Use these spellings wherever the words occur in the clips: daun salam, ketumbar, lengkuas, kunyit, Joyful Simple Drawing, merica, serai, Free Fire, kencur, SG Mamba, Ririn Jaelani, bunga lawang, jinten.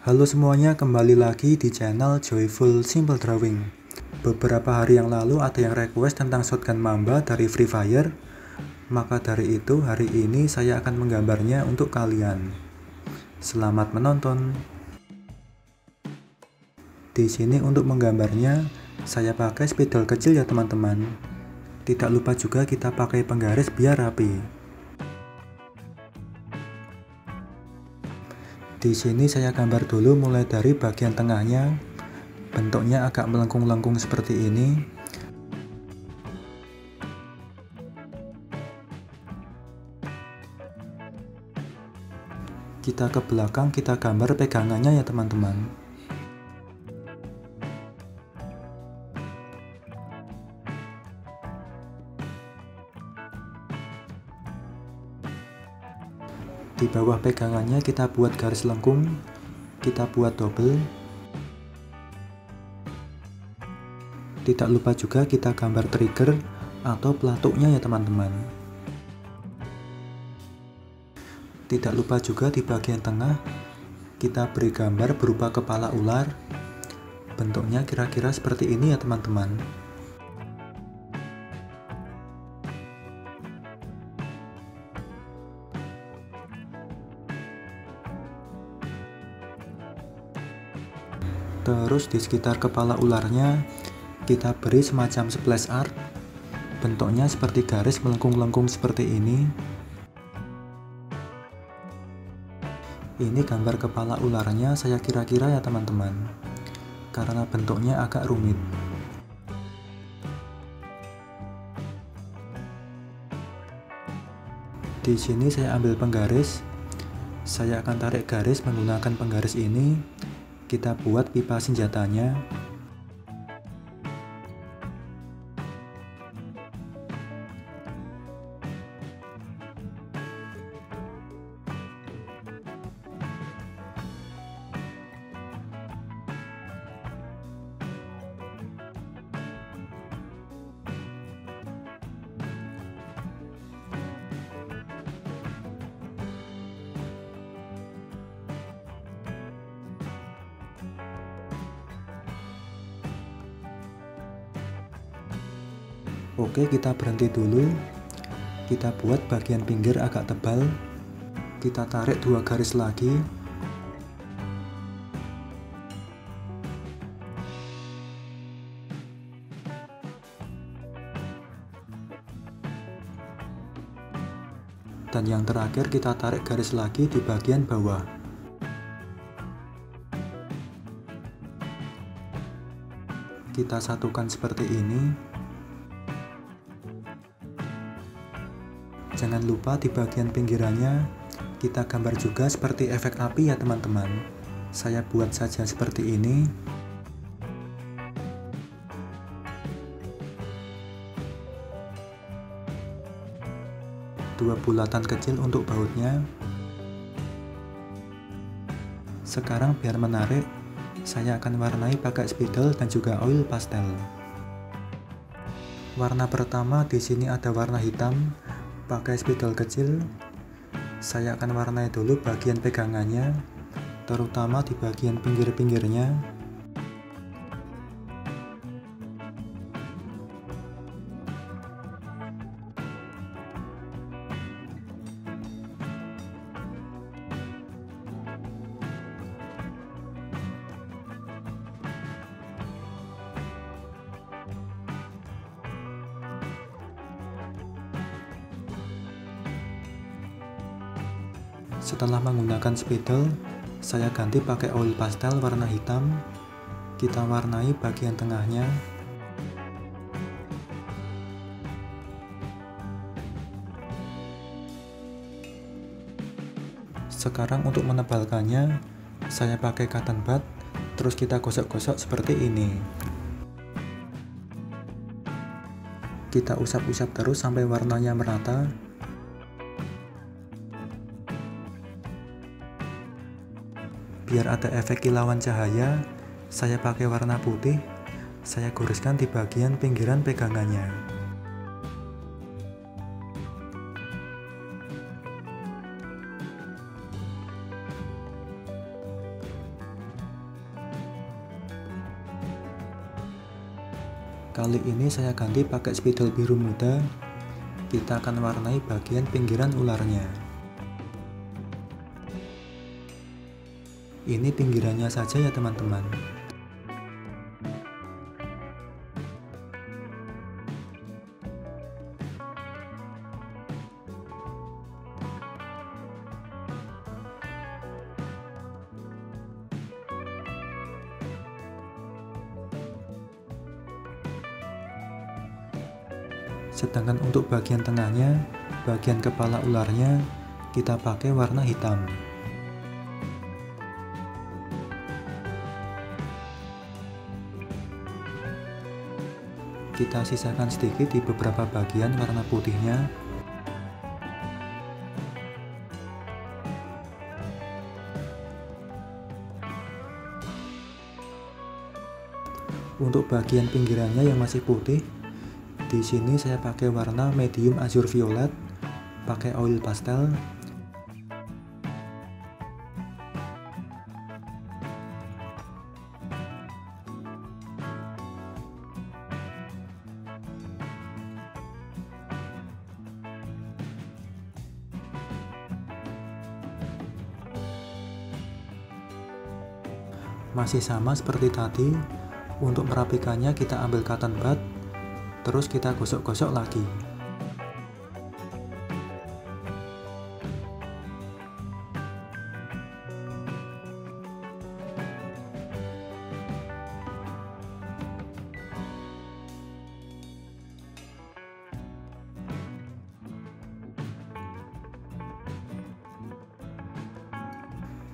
Halo semuanya, kembali lagi di channel Joyful Simple Drawing. Beberapa hari yang lalu ada yang request tentang shotgun Mamba dari Free Fire. Maka dari itu hari ini saya akan menggambarnya untuk kalian. Selamat menonton. Di sini untuk menggambarnya saya pakai spidol kecil ya teman-teman. Tidak lupa juga kita pakai penggaris biar rapi. Di sini saya gambar dulu mulai dari bagian tengahnya. Bentuknya agak melengkung-lengkung seperti ini. Kita ke belakang, kita gambar pegangannya ya teman-teman. Di bawah pegangannya kita buat garis lengkung, kita buat double. Tidak lupa juga kita gambar trigger atau pelatuknya ya teman-teman. Tidak lupa juga di bagian tengah kita beri gambar berupa kepala ular. Bentuknya kira-kira seperti ini ya teman-teman. Terus di sekitar kepala ularnya kita beri semacam splash art. Bentuknya seperti garis melengkung-lengkung seperti ini. Ini gambar kepala ularnya saya kira-kira ya teman-teman, karena bentuknya agak rumit. Di sini saya ambil penggaris. Saya akan tarik garis menggunakan penggaris ini. Kita buat pipa senjatanya. Oke, kita berhenti dulu. Kita buat bagian pinggir agak tebal. Kita tarik dua garis lagi. Dan yang terakhir kita tarik garis lagi di bagian bawah. Kita satukan seperti ini. Jangan lupa di bagian pinggirannya kita gambar juga seperti efek api ya teman-teman. Saya buat saja seperti ini. Dua bulatan kecil untuk bautnya. Sekarang biar menarik, saya akan warnai pakai spidol dan juga oil pastel. Warna pertama di sini ada warna hitam. Pakai spidol kecil saya akan warnai dulu bagian pegangannya, terutama di bagian pinggir-pinggirnya. Setelah menggunakan spidol, saya ganti pakai oil pastel warna hitam. Kita warnai bagian tengahnya. Sekarang untuk menebalkannya, saya pakai cotton bud, terus kita gosok-gosok seperti ini. Kita usap-usap terus sampai warnanya merata. Biar ada efek kilauan cahaya, saya pakai warna putih. Saya goreskan di bagian pinggiran pegangannya. Kali ini saya ganti pakai spidol biru muda. Kita akan warnai bagian pinggiran ularnya. Ini pinggirannya saja ya teman-teman. Sedangkan untuk bagian tengahnya, bagian kepala ularnya, kita pakai warna hitam. Kita sisakan sedikit di beberapa bagian warna putihnya. Untuk bagian pinggirannya yang masih putih, di sini saya pakai warna medium azure violet, pakai oil pastel. Masih sama seperti tadi, untuk merapikannya kita ambil cotton bud. Terus kita gosok-gosok lagi.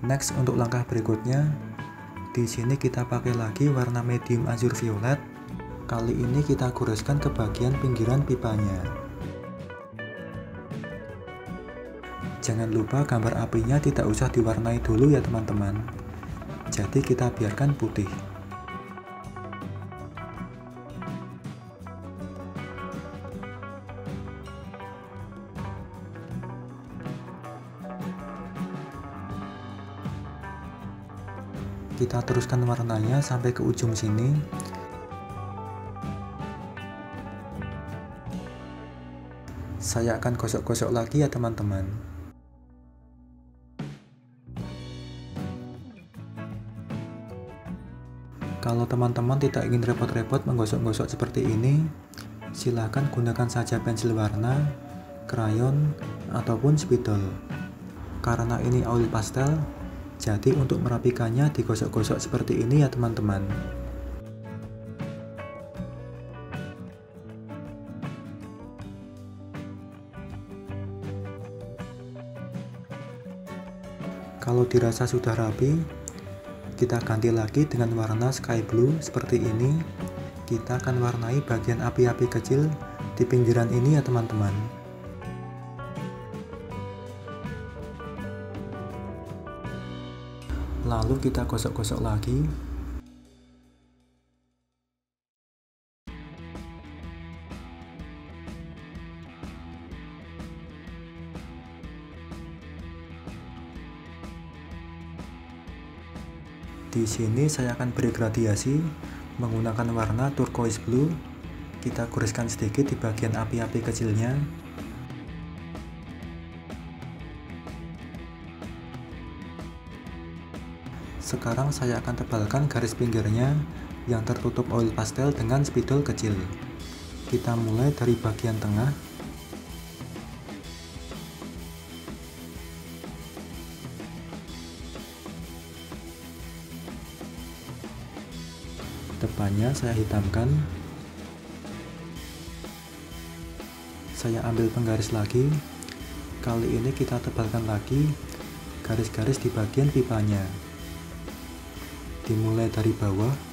Next, untuk langkah berikutnya, di sini kita pakai lagi warna medium azure violet. Kali ini kita goreskan ke bagian pinggiran pipanya. Jangan lupa gambar apinya tidak usah diwarnai dulu ya teman-teman. Jadi kita biarkan putih. Kita teruskan warnanya sampai ke ujung sini. Saya akan gosok-gosok lagi ya teman-teman. Kalau teman-teman tidak ingin repot-repot menggosok-gosok seperti ini, silahkan gunakan saja pensil warna, krayon, ataupun spidol. Karena ini oil pastel, jadi untuk merapikannya digosok-gosok seperti ini ya teman-teman. Kalau dirasa sudah rapi, kita ganti lagi dengan warna sky blue seperti ini. Kita akan warnai bagian api-api kecil di pinggiran ini ya teman-teman. Lalu kita gosok-gosok lagi. Di sini saya akan beri gradiasi menggunakan warna turquoise blue. Kita goreskan sedikit di bagian api-api kecilnya. Sekarang saya akan tebalkan garis pinggirnya yang tertutup oil pastel dengan spidol kecil. Kita mulai dari bagian tengah. Depannya saya hitamkan. Saya ambil penggaris lagi. Kali ini kita tebalkan lagi garis-garis di bagian pipanya. Dimulai dari bawah.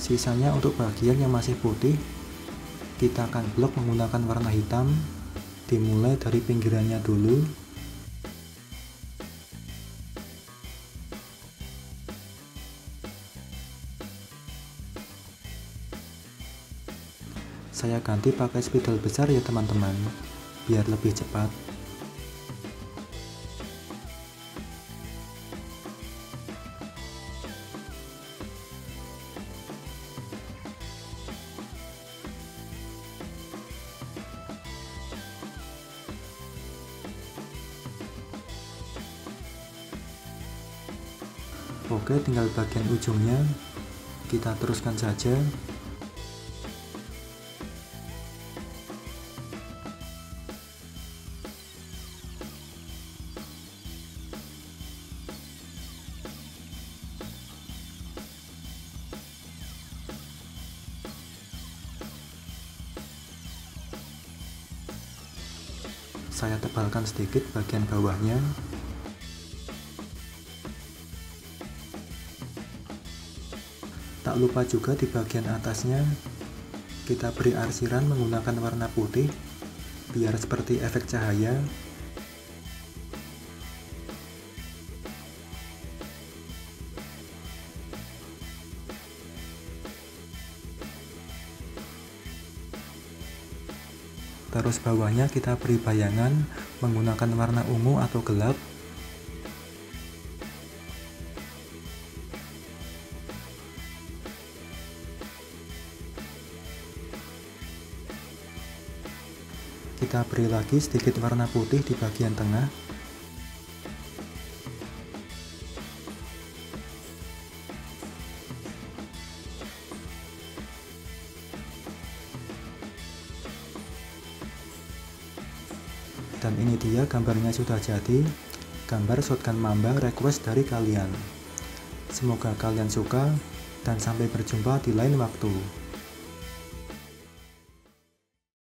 Sisanya untuk bagian yang masih putih, kita akan blok menggunakan warna hitam, dimulai dari pinggirannya dulu. Saya ganti pakai spidol besar ya teman-teman, biar lebih cepat. Oke, tinggal bagian ujungnya, kita teruskan saja. Saya tebalkan sedikit bagian bawahnya. Tak lupa juga di bagian atasnya kita beri arsiran menggunakan warna putih biar seperti efek cahaya. Terus bawahnya kita beri bayangan menggunakan warna ungu atau gelap. Kita beri lagi sedikit warna putih di bagian tengah. Dan ini dia gambarnya sudah jadi, gambar shotgun mamba request dari kalian. Semoga kalian suka dan sampai berjumpa di lain waktu.